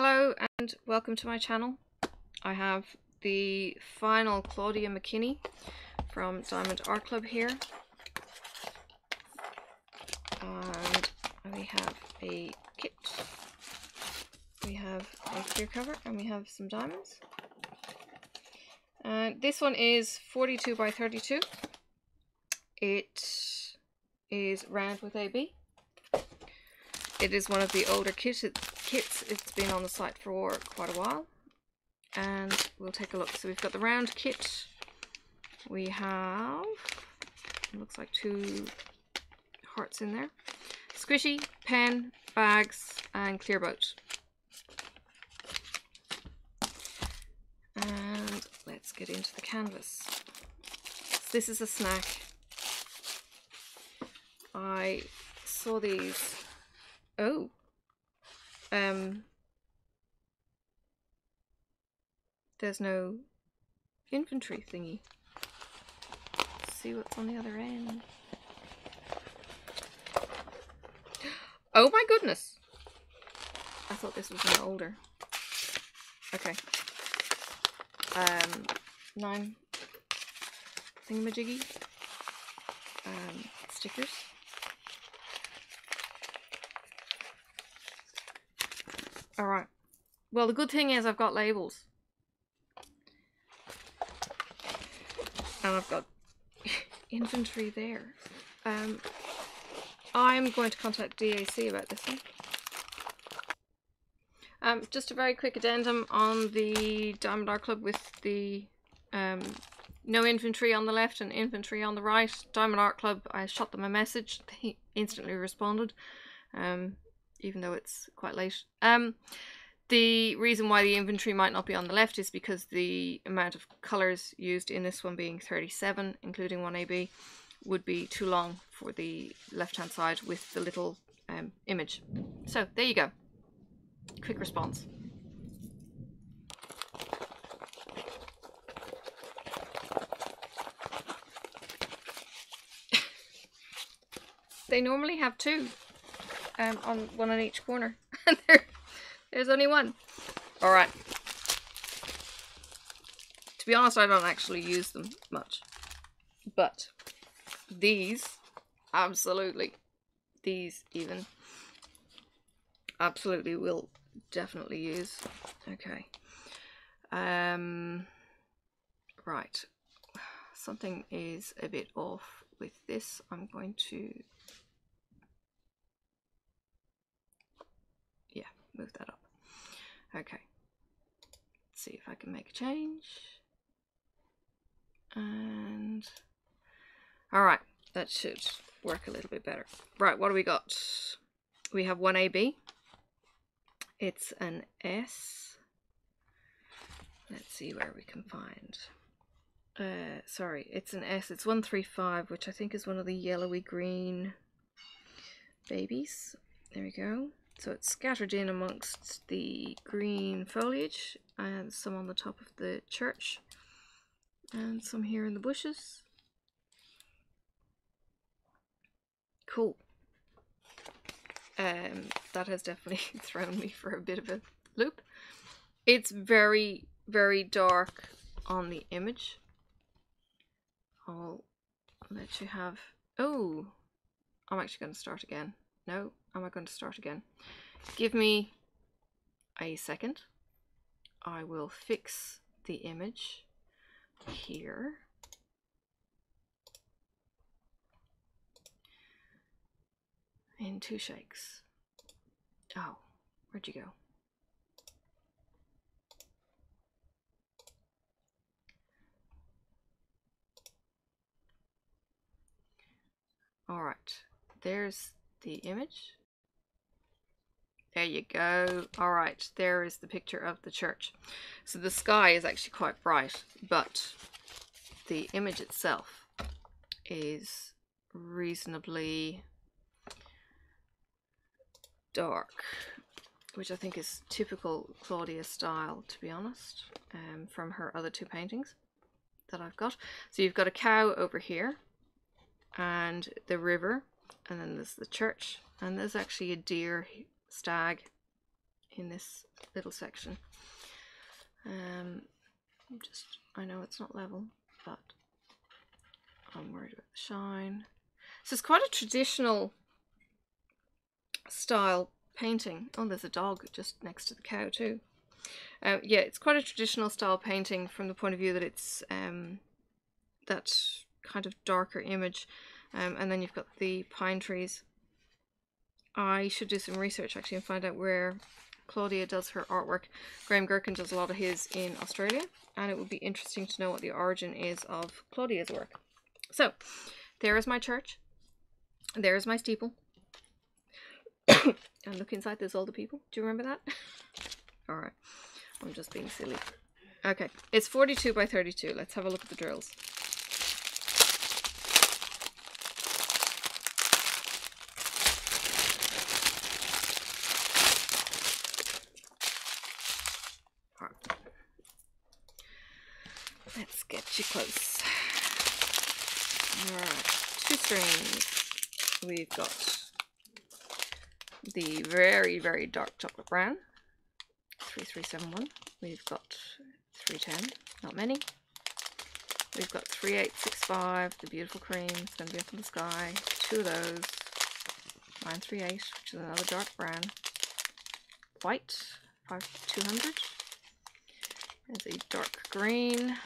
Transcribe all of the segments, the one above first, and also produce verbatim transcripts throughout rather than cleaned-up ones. Hello and welcome to my channel. I have the final Claudia McKinney from Diamond Art Club here, and we have a kit, we have a clear cover, and we have some diamonds. And this one is forty-two by thirty-two. It is round with A B. It is one of the older kits. Kits. It's been on the site for quite a while, and we'll take a look. So we've got the round kit. We have, it looks like two hearts in there. Squishy, pen, bags, and clear boat. And let's get into the canvas. So this is a snack. I saw these. Oh. Um, there's no inventory thingy. Let's see what's on the other end. Oh my goodness! I thought this was an older. Okay. Um, nine thingamajiggy um, stickers. Alright, well the good thing is I've got labels. And I've got inventory there. Um, I'm going to contact D A C about this one. Um, just a very quick addendum on the Diamond Art Club with the um, no inventory on the left and inventory on the right. Diamond Art Club, I shot them a message. They instantly responded. Um, even though it's quite late. Um, the reason why the inventory might not be on the left is because the amount of colours used in this one, being thirty-seven, including one A B, would be too long for the left-hand side with the little um, image. So, there you go. Quick response. They normally have two. Um, on one on each corner, and there, there's only one. All right. To be honest, I don't actually use them much, but these, absolutely, these even, absolutely will definitely use. Okay. Um. Right. Something is a bit off with this. I'm going to. Move that up. Okay. Let's see if I can make a change. And alright, that should work a little bit better. Right, what do we got? We have one A B. It's an S. Let's see where we can find. Uh sorry, it's an S. It's one three five, which I think is one of the yellowy green babies. There we go. So it's scattered in amongst the green foliage, and some on the top of the church, and some here in the bushes. Cool. Um, that has definitely thrown me for a bit of a loop. It's very, very dark on the image. I'll let you have... Oh! I'm actually going to start again. No, am I going to start again? Give me a second. I will fix the image here. In two shakes. Oh, where'd you go? All right, there's the image. There you go. All right, there is the picture of the church. So the sky is actually quite bright, but the image itself is reasonably dark, which I think is typical Claudia style, to be honest, um, from her other two paintings that I've got. So you've got a cow over here and the river. And then there's the church, and there's actually a deer, stag in this little section. Um, just, I know it's not level, but I'm worried about the shine. So it's quite a traditional style painting. Oh, there's a dog just next to the cow too. Uh, yeah, it's quite a traditional style painting from the point of view that it's um, that kind of darker image. Um, and then you've got the pine trees. I should do some research actually and find out where Claudia does her artwork. Graham Gherkin does a lot of his in Australia, and it would be interesting to know what the origin is of Claudia's work. So there is my church, there is my steeple, and look inside, there's all the people. Do you remember that? All right, I'm just being silly. Okay, it's forty-two by thirty-two. Let's have a look at the drills. Let's get you close. Alright, two strings. We've got the very, very dark chocolate brown, three three seven one. We've got three ten, not many. We've got three eight six five, the beautiful cream, it's going to be up in the sky. Two of those. nine three eight, which is another dark brown. White, five two hundred. There's a dark green.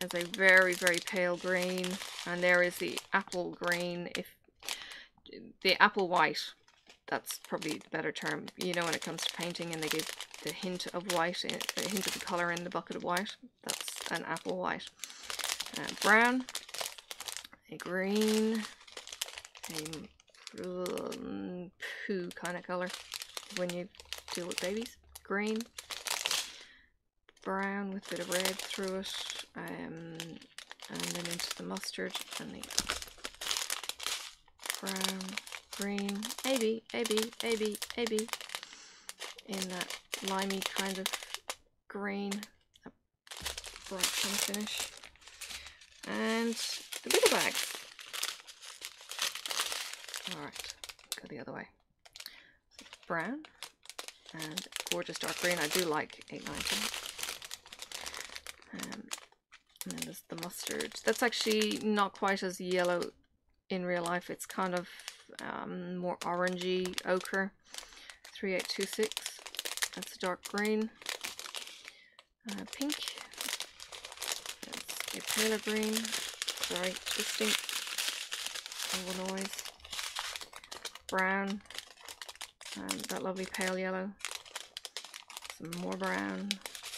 There's a very, very pale green, and there is the apple green, if the apple white, that's probably the better term. You know, when it comes to painting and they give the hint of white, the hint of the colour in the bucket of white, that's an apple white. Uh, brown, a green, a poo kind of colour when you deal with babies. Green, brown with a bit of red through it. Um, and then into the mustard and the brown, green, A B, A B, A B, A B, in that limey kind of green, a bright kind of finish, and the little bag. Alright, go the other way. So brown and gorgeous dark green. I do like eight ninety. Um, And then there's the mustard. That's actually not quite as yellow in real life. It's kind of um, more orangey, ochre. three eight two six. That's a dark green. Uh, pink. That's a paler green. Very distinct. All noise. Brown. Um, that lovely pale yellow. Some more brown.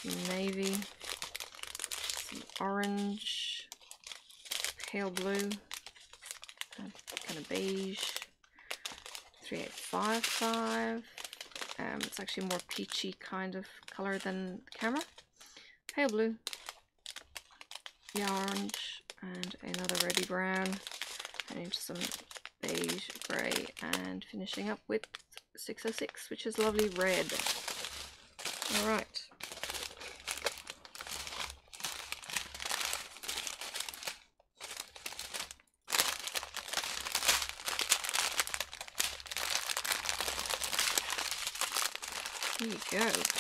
Some navy. Orange, pale blue, kind of beige, three eight five five, um, it's actually more peachy kind of colour than the camera, pale blue, yeah, orange, and another reddy brown, and into some beige, grey, and finishing up with six oh six, which is lovely red. Alright. There you go. Give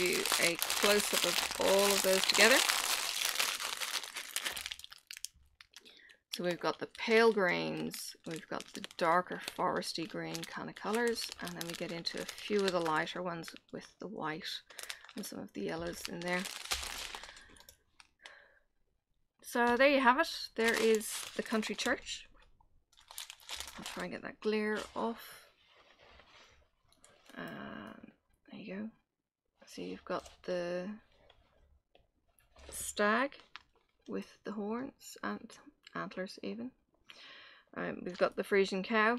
you a close-up of all of those together. So we've got the pale greens, we've got the darker foresty green kind of colours, and then we get into a few of the lighter ones with the white and some of the yellows in there. So there you have it. There is the country church. I'll try and get that glare off. Um, there you go. So you've got the stag with the horns and antlers even. Um, we've got the Frisian cow.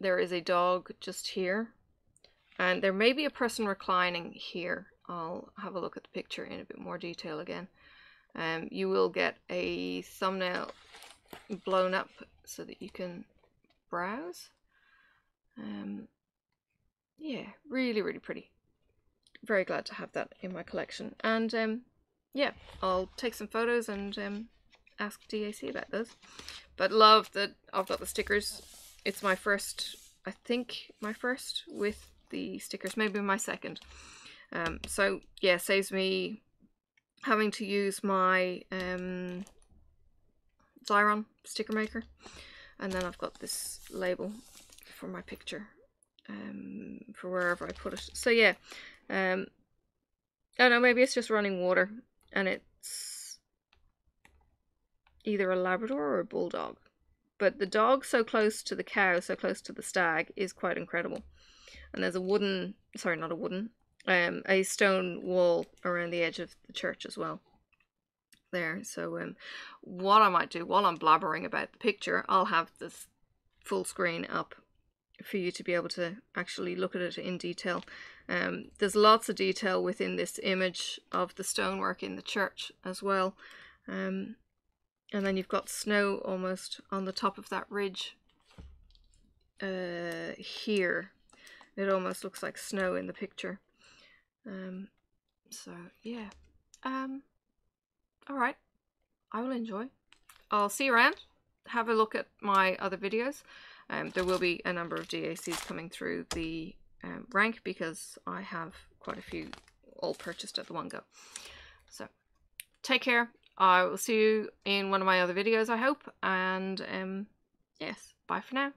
There is a dog just here, and there may be a person reclining here. I'll have a look at the picture in a bit more detail again. Um, you will get a thumbnail blown up so that you can browse. Um, yeah, really, really pretty. Very glad to have that in my collection. And um, yeah, I'll take some photos and um, ask D A C about those. But love that I've got the stickers. It's my first, I think my first with the stickers, maybe my second. Um, so yeah, saves me having to use my um, Xyron sticker maker. And then I've got this label for my picture, um, for wherever I put it. So yeah, um, I don't know, maybe it's just running water and it's either a Labrador or a Bulldog. But the dog so close to the cow, so close to the stag, is quite incredible. And there's a wooden, sorry, not a wooden, um, a stone wall around the edge of the church as well. There, so um, what I might do while I'm blabbering about the picture, I'll have this full screen up for you to be able to actually look at it in detail. Um, there's lots of detail within this image of the stonework in the church as well. Um, And then you've got snow almost on the top of that ridge uh, here. It almost looks like snow in the picture. Um, so, yeah. Um, all right. I will enjoy. I'll see you around. Have a look at my other videos. Um, there will be a number of D A Cs coming through the um, rank because I have quite a few all purchased at the one go. So, take care. I will see you in one of my other videos, I hope, and um, yes, bye for now.